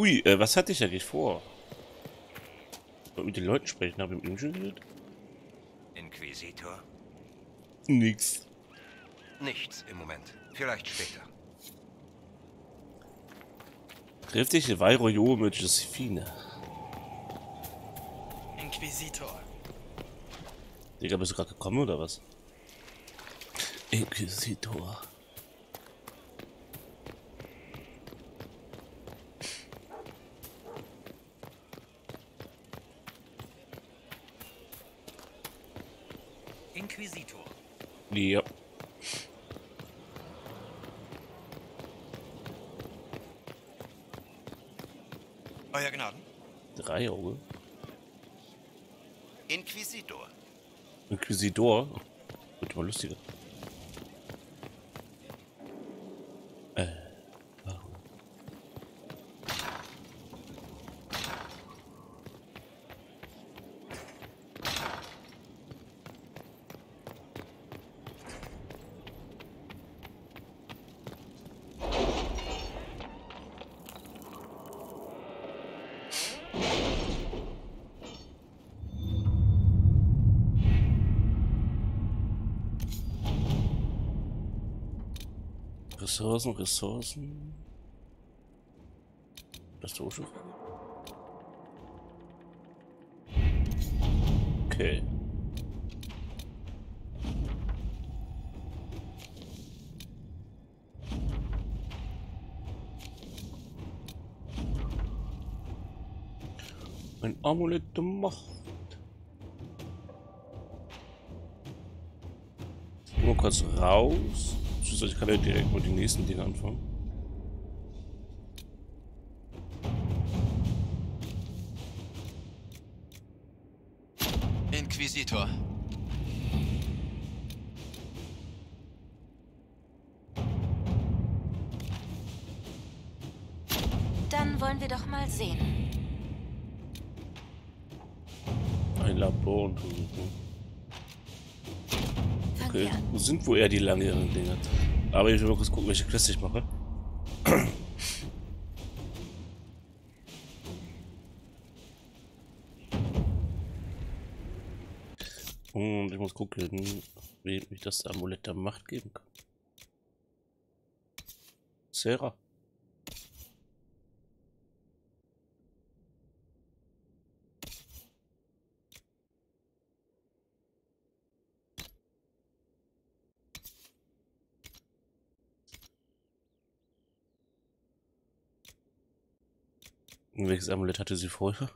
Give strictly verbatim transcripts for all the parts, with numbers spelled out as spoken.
Hui, äh, was hatte ich eigentlich vor? Mit den Leuten sprechen, habe ich mit ihm schon geredet? Inquisitor? Nix. Nichts im Moment. Vielleicht später. Trifft sich Vairo mit Josephine. Inquisitor. Digga, bist du gerade gekommen oder was? Inquisitor. Inquisitor. Ja. Euer Gnaden. Drei Auge. Inquisitor. Inquisitor? Wird mal lustiger. Äh. Warum? Ressourcen, Ressourcen. Das ist doch schon. Okay. Ein Amulett gemacht. Nur kurz raus. Ich kann ja direkt mit den nächsten Dingen anfangen. Inquisitor. Dann wollen wir doch mal sehen. Ein Labor und okay, das sind wohl eher die langjährigen Dinger. Aber ich will mal kurz gucken, welche Quest ich mache. Und ich muss gucken, wem ich das Amulett der Macht geben kann. Serra. Welches Amulett hatte sie vorher?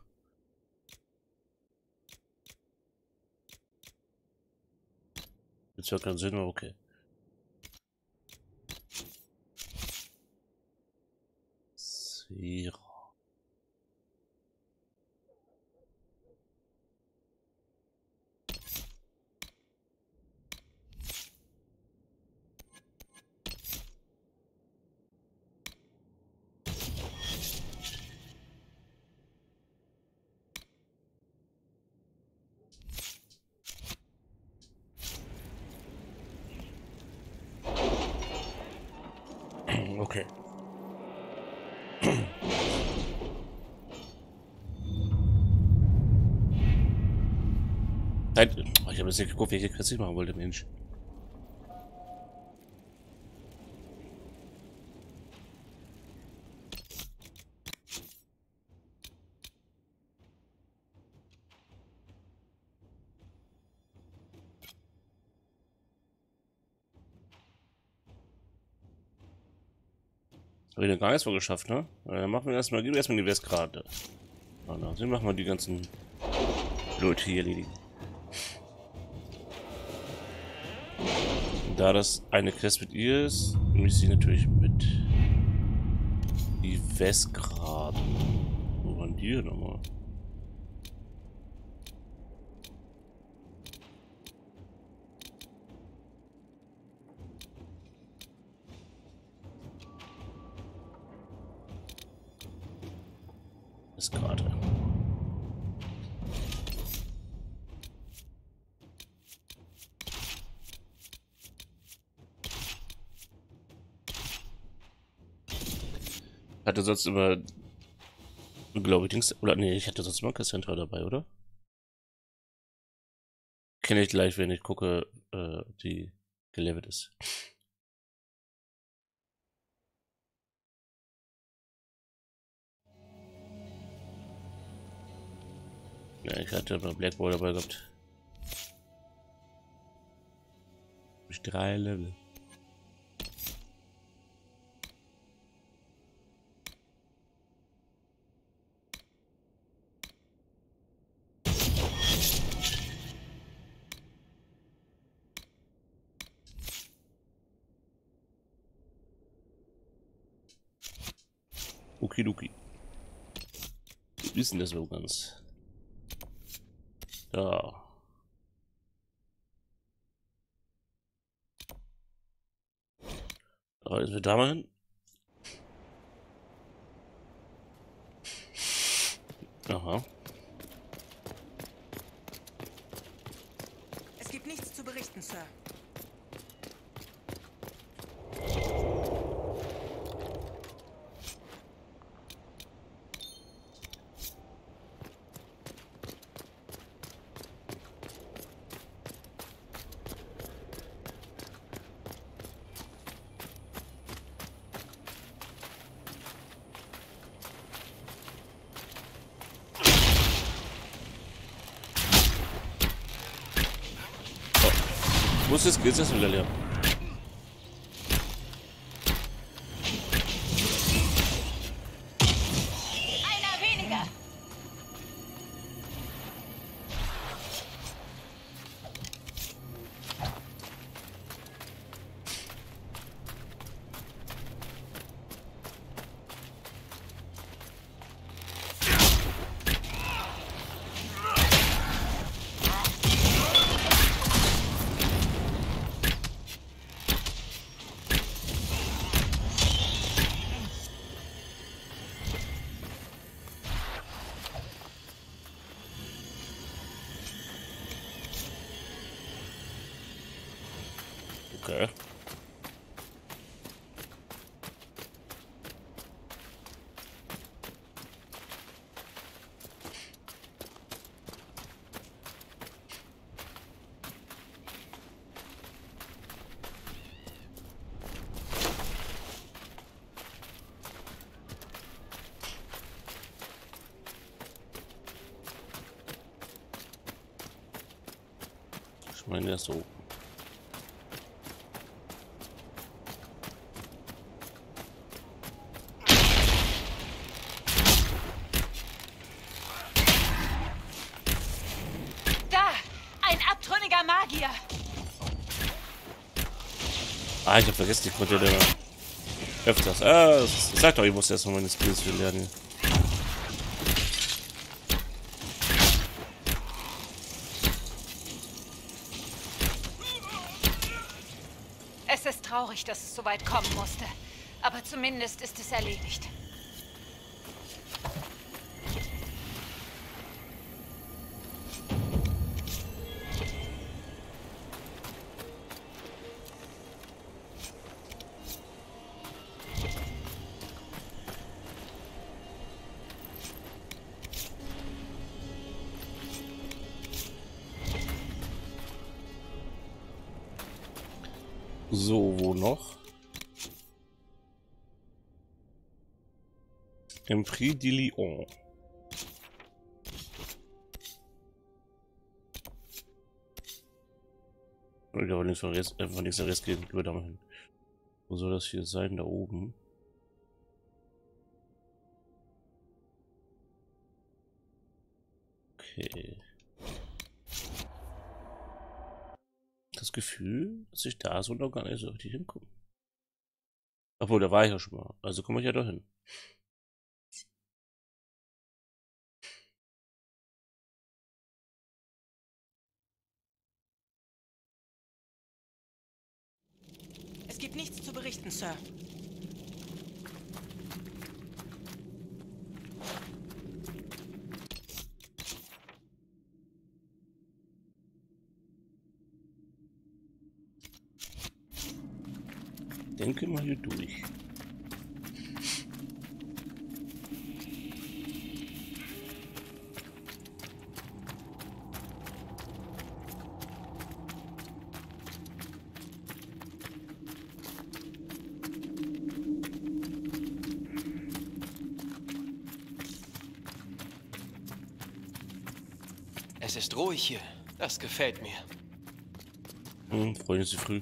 Jetzt hört keinen Sinn, aber okay. Serra. Okay. Nein, ich habe jetzt nicht geguckt, welche Quest ich machen wollte, Mensch. Habe ich noch gar nichts vor geschafft, ne? Dann machen wir erstmal, gehen wir erstmal in die Westgrade. Dann machen wir die ganzen Leute hier erledigen. Da das eine Quest mit ihr ist, nehme ich sie natürlich mit. Die Westgrade. Wo waren die denn nochmal? Gerade. Hatte sonst immer Glaube ich, Dings, oder nee, ich hatte sonst mal Kassandra dabei, oder? Kenne ich gleich, wenn ich gucke, äh, ob die gelevelt ist. Ja, ich hatte mal Blackboard dabei gehabt. Ich drei Level. Okidoki. Wir wissen das wohl ganz. Da. Da ist wir da mal hin. Aha. Es gibt nichts zu berichten, Sir. Muss es geht's das wieder leer. Einer weniger. Okay. Ich meine, das so. Ah, ich hab vergessen, ich konnte ja öfters. Ah, das, ich sag doch, ich muss erst mal meine Skills für lernen. Es ist traurig, dass es so weit kommen musste. Aber zumindest ist es erledigt. So, wo noch? Im Prix de Lyon. Ich habe nichts vergessen, einfach nichts vergessen, gehen wir da mal hin. Wo soll das hier sein? Da oben. Okay. Das Gefühl, dass ich da so noch gar nicht so richtig hinkomme. Obwohl, da war ich ja schon mal. Also komme ich ja doch hin. Es gibt nichts zu berichten, Sir. Denke mal hier durch. Es ist ruhig hier. Das gefällt mir. Hm, Freunde zu früh.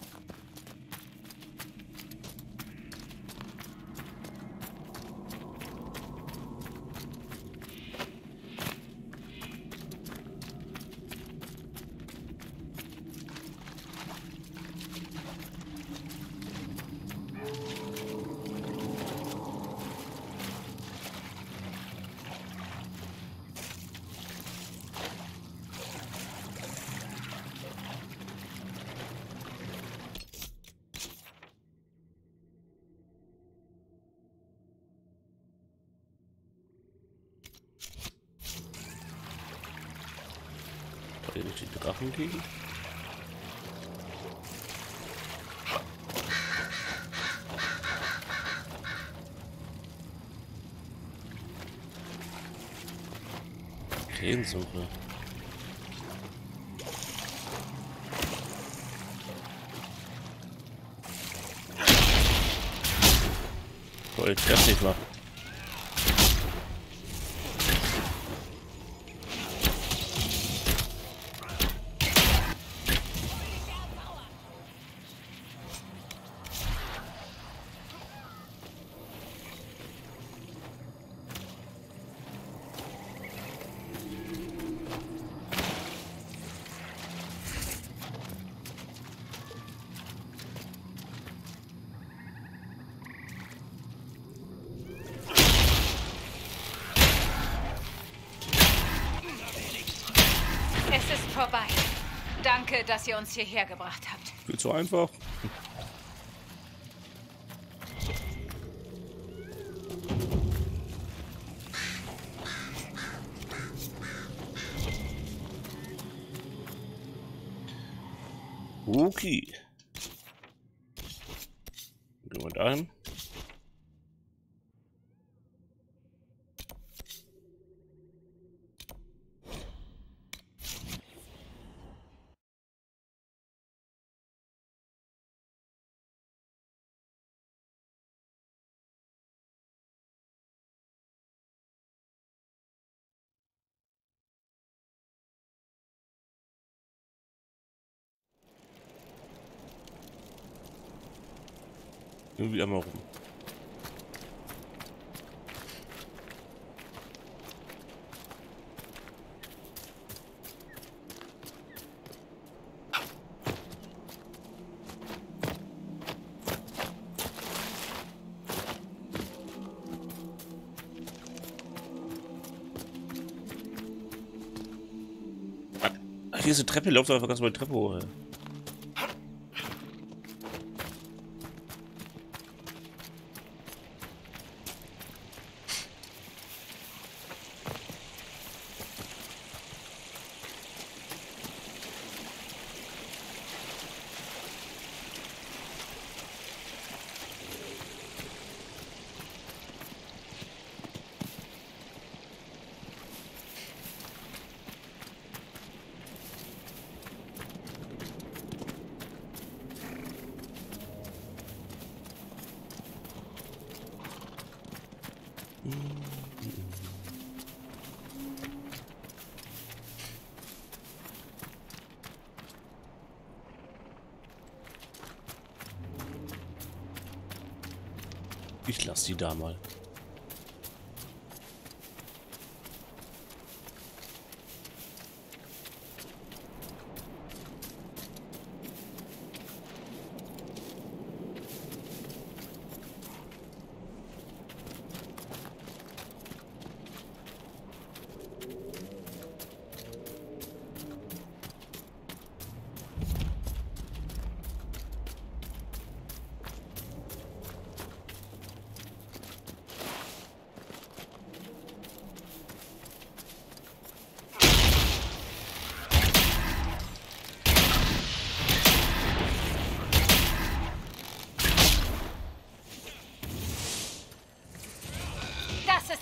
Die Drachen gegen. Tränensuche. Voll fertig machen. Vorbei. Danke, dass ihr uns hierher gebracht habt. Viel zu einfach. Okay. Gehen wir da hin. Irgendwie einmal rum. Ach, hier ist eine Treppe, lauf doch einfach ganz mal die Treppe hoch. Ich lasse die da mal.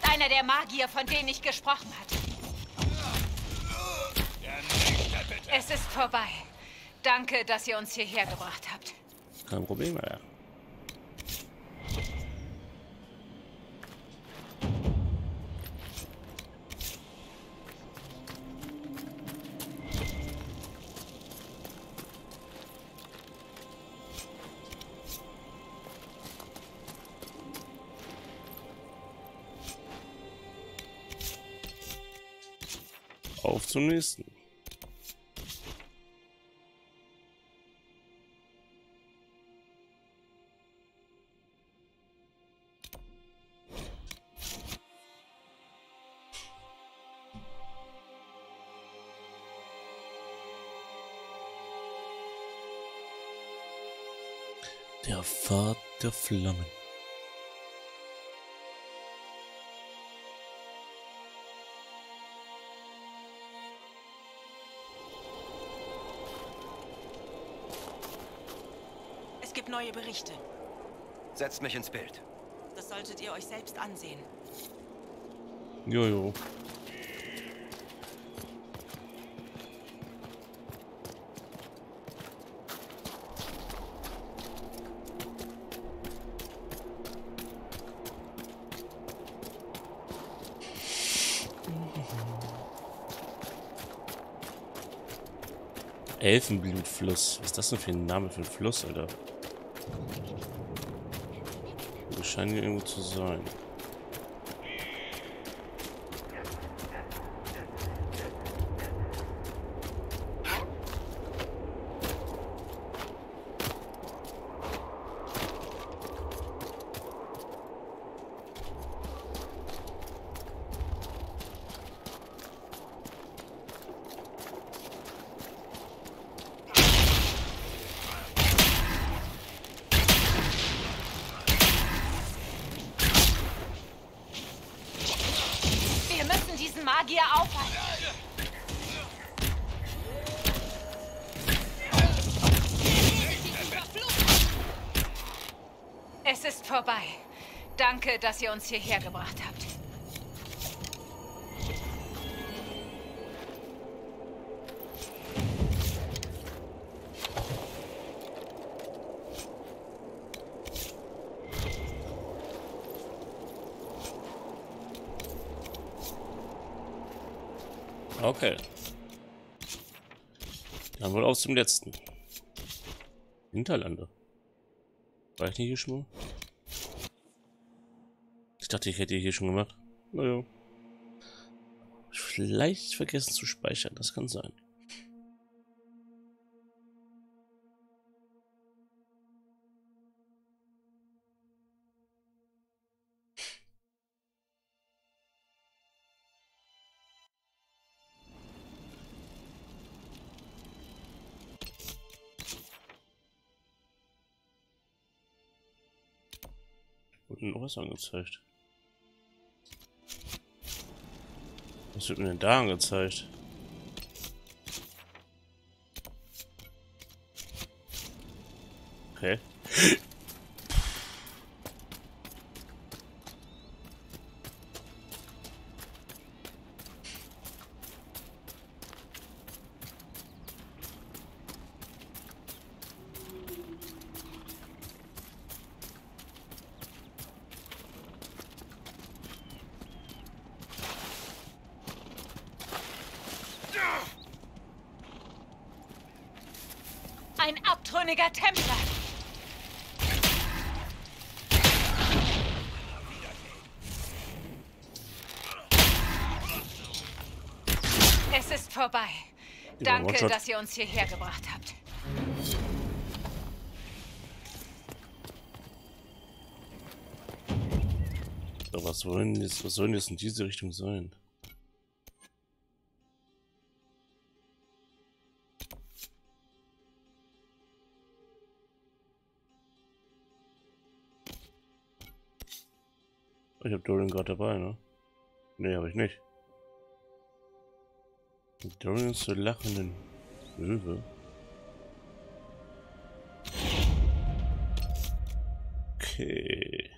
Einer der Magier, von denen ich gesprochen hatte. Es ist vorbei. Danke, dass ihr uns hierher gebracht habt. Kein Problem, ja. Auf zum nächsten. Der Pfad der Flammen. Es gibt neue Berichte. Setzt mich ins Bild. Das solltet ihr euch selbst ansehen. Jojo. Elfenblutfluss. Was ist das denn für ein Name für ein Fluss, Alter? Wir scheinen hier irgendwo zu sein. Es ist vorbei. Danke, dass ihr uns hierher gebracht habt. Okay. Dann wohl auch zum letzten. Hinterlande. War ich nicht hier schon mal? Ich dachte, ich hätte hier schon gemacht. Naja. Vielleicht vergessen zu speichern, das kann sein. Noch was angezeigt. Was wird mir denn da angezeigt? Okay. Ein abtrünniger Templer. Es ist vorbei. Danke, dass ihr uns hierher gebracht habt. So, was sollen jetzt, was sollen jetzt in diese Richtung sein? Ich hab Dorian gerade dabei, ne? Ne, hab ich nicht. Dorian zur lachenden Löwe. Okay.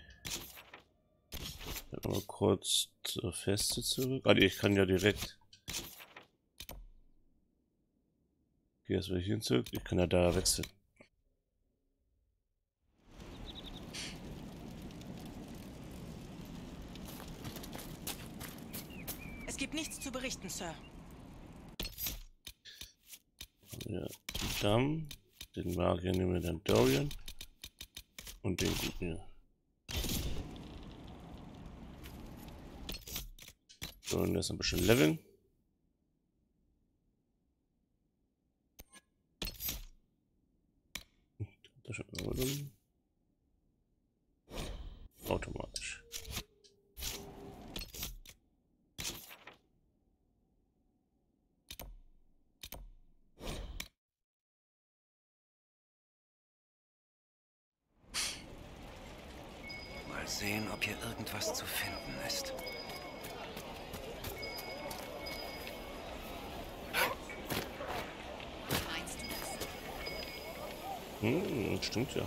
Dann mal kurz zur Feste zurück. Ah, ne, ich kann ja direkt. Okay, jetzt will ich hin zurück. Ich kann ja da wechseln. Nichts zu berichten, Sir. Ja, Damm, den Magier nehmen wir dann Dorian und den guten hier. Dorian lässt ein bisschen leveln. sehen, ob hier irgendwas zu finden ist. Meinst du das? Hm, stimmt ja.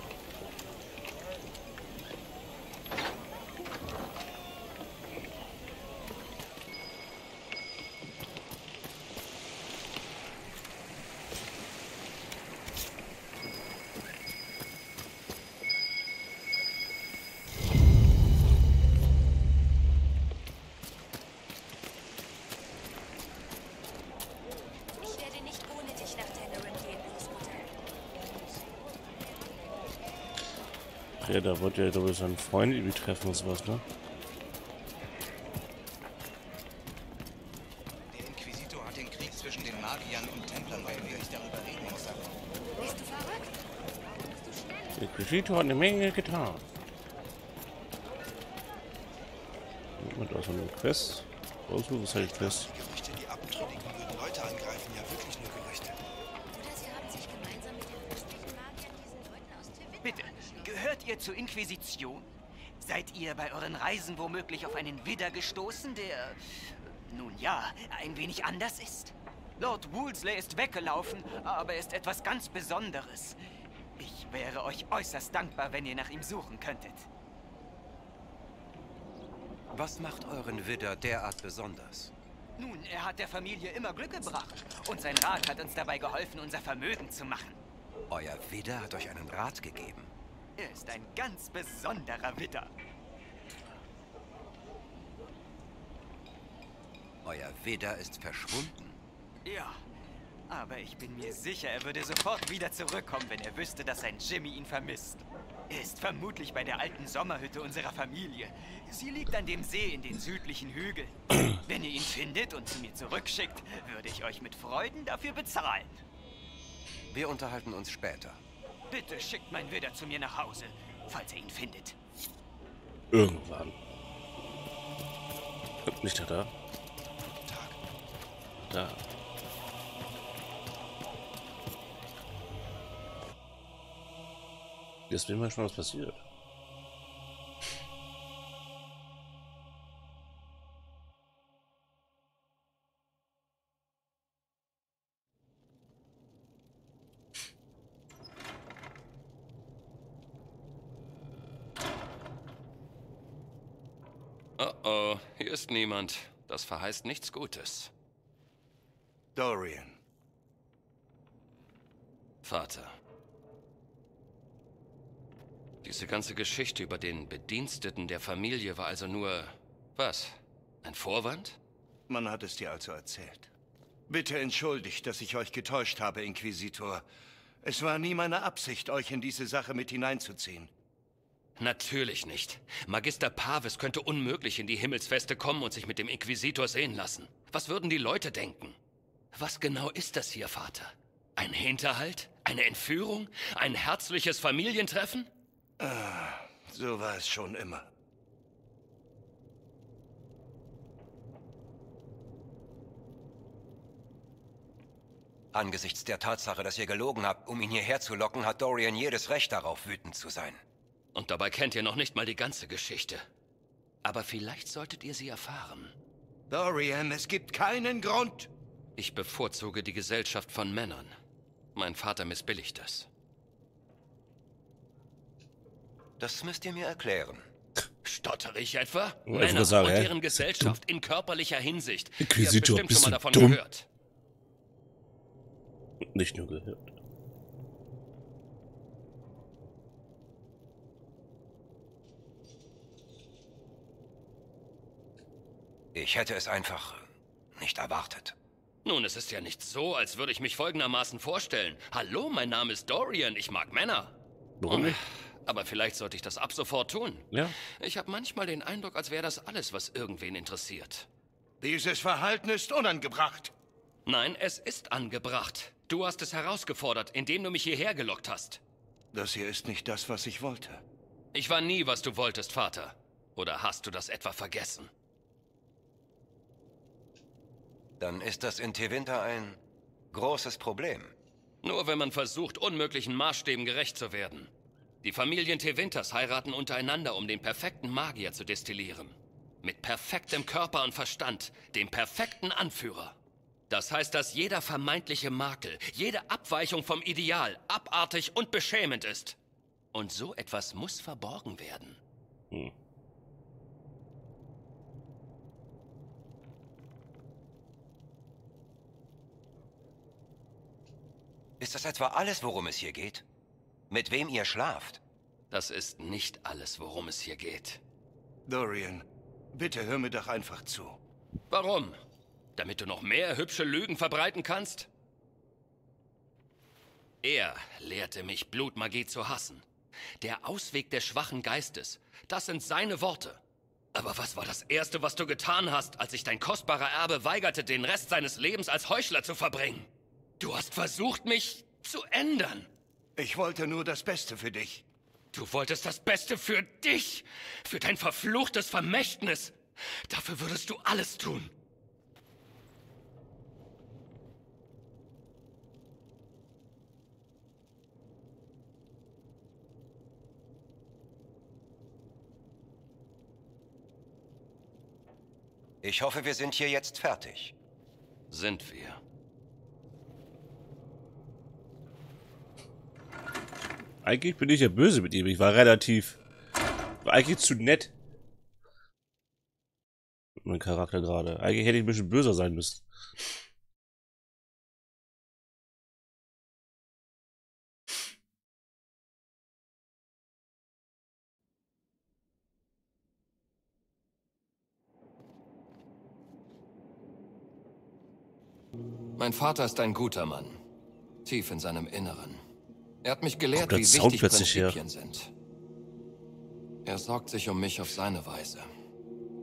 Ja, da wollte er doch seinen Freund irgendwie treffen und sowas, ne? Der Inquisitor hat den Krieg zwischen den Magiern und Templern beigelegt, darüber reden muss er. Bist du verrückt? Der Inquisitor hat eine Menge getan. Und da ist eine Quest. Ausrufe, was heißt Quest? Zur Inquisition? Seid ihr bei euren Reisen womöglich auf einen Widder gestoßen, der, nun ja, ein wenig anders ist? Lord Woolsley ist weggelaufen, aber er ist etwas ganz Besonderes. Ich wäre euch äußerst dankbar, wenn ihr nach ihm suchen könntet. Was macht euren Widder derart besonders? Nun, er hat der Familie immer Glück gebracht und sein Rat hat uns dabei geholfen, unser Vermögen zu machen. Euer Widder hat euch einen Rat gegeben? Er ist ein ganz besonderer Widder. Euer Widder ist verschwunden. Ja, aber ich bin mir sicher, er würde sofort wieder zurückkommen, wenn er wüsste, dass sein Jimmy ihn vermisst. Er ist vermutlich bei der alten Sommerhütte unserer Familie. Sie liegt an dem See in den südlichen Hügeln. Wenn ihr ihn findet und zu mir zurückschickt, würde ich euch mit Freuden dafür bezahlen. Wir unterhalten uns später. Bitte schickt mein Widder zu mir nach Hause, falls er ihn findet. Irgendwann. Nicht da, da. Da. Jetzt bin ich mal gespannt, was passiert. Oh, hier ist niemand. Das verheißt nichts Gutes. Dorian. Vater. Diese ganze Geschichte über den Bediensteten der Familie war also nur... was? Ein Vorwand? Man hat es dir also erzählt. Bitte entschuldigt, dass ich euch getäuscht habe, Inquisitor. Es war nie meine Absicht, euch in diese Sache mit hineinzuziehen. Natürlich nicht. Magister Pavus könnte unmöglich in die Himmelsfeste kommen und sich mit dem Inquisitor sehen lassen. Was würden die Leute denken? Was genau ist das hier, Vater? Ein Hinterhalt? Eine Entführung? Ein herzliches Familientreffen? Ah, so war es schon immer. Angesichts der Tatsache, dass ihr gelogen habt, um ihn hierher zu locken, hat Dorian jedes Recht darauf, wütend zu sein. Und dabei kennt ihr noch nicht mal die ganze Geschichte. Aber vielleicht solltet ihr sie erfahren. Dorian, es gibt keinen Grund! Ich bevorzuge die Gesellschaft von Männern. Mein Vater missbilligt das. Das müsst ihr mir erklären. Stottere ich etwa? Ich Männer sagen, und deren Gesellschaft du. In körperlicher Hinsicht. Inquisitor, ihr habt bestimmt schon mal davon dumm? Gehört. Nicht nur gehört. Ich hätte es einfach nicht erwartet. Nun, es ist ja nicht so, als würde ich mich folgendermaßen vorstellen. Hallo, mein Name ist Dorian, ich mag Männer. Warum nicht? Aber vielleicht sollte ich das ab sofort tun. Ja. Ich habe manchmal den Eindruck, als wäre das alles, was irgendwen interessiert. Dieses Verhalten ist unangebracht. Nein, es ist angebracht. Du hast es herausgefordert, indem du mich hierher gelockt hast. Das hier ist nicht das, was ich wollte. Ich war nie, was du wolltest, Vater. Oder hast du das etwa vergessen? Dann ist das in Tevinter ein großes Problem. Nur wenn man versucht, unmöglichen Maßstäben gerecht zu werden. Die Familien Tevinters heiraten untereinander, um den perfekten Magier zu destillieren. Mit perfektem Körper und Verstand, dem perfekten Anführer. Das heißt, dass jeder vermeintliche Makel, jede Abweichung vom Ideal abartig und beschämend ist. Und so etwas muss verborgen werden. Hm. Ist das etwa alles, worum es hier geht? Mit wem ihr schlaft? Das ist nicht alles, worum es hier geht. Dorian, bitte hör mir doch einfach zu. Warum? Damit du noch mehr hübsche Lügen verbreiten kannst? Er lehrte mich, Blutmagie zu hassen. Der Ausweg des schwachen Geistes, das sind seine Worte. Aber was war das Erste, was du getan hast, als sich dein kostbarer Erbe weigerte, den Rest seines Lebens als Heuchler zu verbringen? Du hast versucht, mich zu ändern. Ich wollte nur das Beste für dich. Du wolltest das Beste für dich, für dein verfluchtes Vermächtnis. Dafür würdest du alles tun. Ich hoffe, wir sind hier jetzt fertig. Sind wir. Eigentlich bin ich ja böse mit ihm. Ich war relativ... War eigentlich zu nett. Mein Charakter gerade. Eigentlich hätte ich ein bisschen böser sein müssen. Mein Vater ist ein guter Mann. Tief in seinem Inneren. Er hat mich gelehrt, wie wichtig Prinzipien sind. Er sorgt sich um mich auf seine Weise.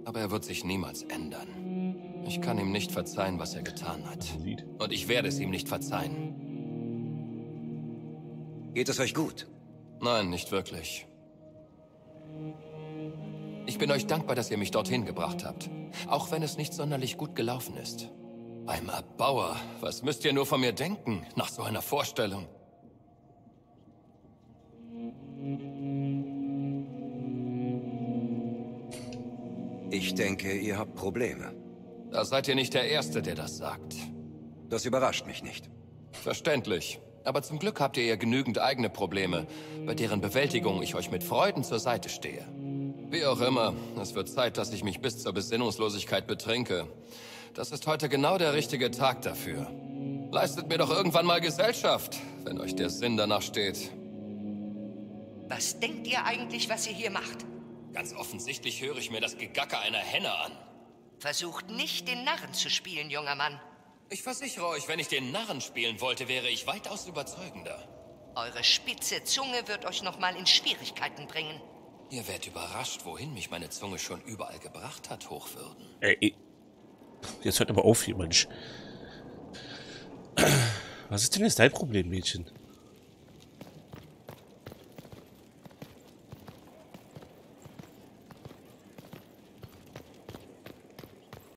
Aber er wird sich niemals ändern. Ich kann ihm nicht verzeihen, was er getan hat. Und ich werde es ihm nicht verzeihen. Geht es euch gut? Nein, nicht wirklich. Ich bin euch dankbar, dass ihr mich dorthin gebracht habt. Auch wenn es nicht sonderlich gut gelaufen ist. Beim Erbauer, was müsst ihr nur von mir denken, nach so einer Vorstellung? Ich denke, ihr habt Probleme. Da seid ihr nicht der Erste, der das sagt. Das überrascht mich nicht. Verständlich. Aber zum Glück habt ihr ja genügend eigene Probleme, bei deren Bewältigung ich euch mit Freuden zur Seite stehe. Wie auch immer, es wird Zeit, dass ich mich bis zur Besinnungslosigkeit betrinke. Das ist heute genau der richtige Tag dafür. Leistet mir doch irgendwann mal Gesellschaft, wenn euch der Sinn danach steht. Was denkt ihr eigentlich, was ihr hier macht? Ganz offensichtlich höre ich mir das Gegacker einer Henne an. Versucht nicht, den Narren zu spielen, junger Mann. Ich versichere euch, wenn ich den Narren spielen wollte, wäre ich weitaus überzeugender. Eure spitze Zunge wird euch nochmal in Schwierigkeiten bringen. Ihr werdet überrascht, wohin mich meine Zunge schon überall gebracht hat, Hochwürden. Ey, jetzt hört aber auf hier, Mensch. Was ist denn jetzt dein Problem, Mädchen?